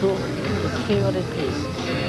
cook in cured pieces.